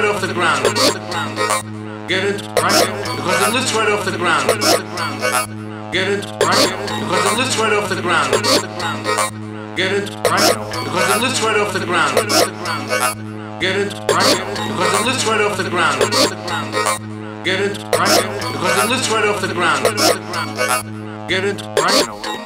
right off the ground, bro. Get it right, because it lifts right off the ground. Get it right, because it lifts right off the ground. Get it right, because it lifts right off the ground. Get it right, because it lifts right off the ground. Get it right, because it lifts right off the ground. Get it right.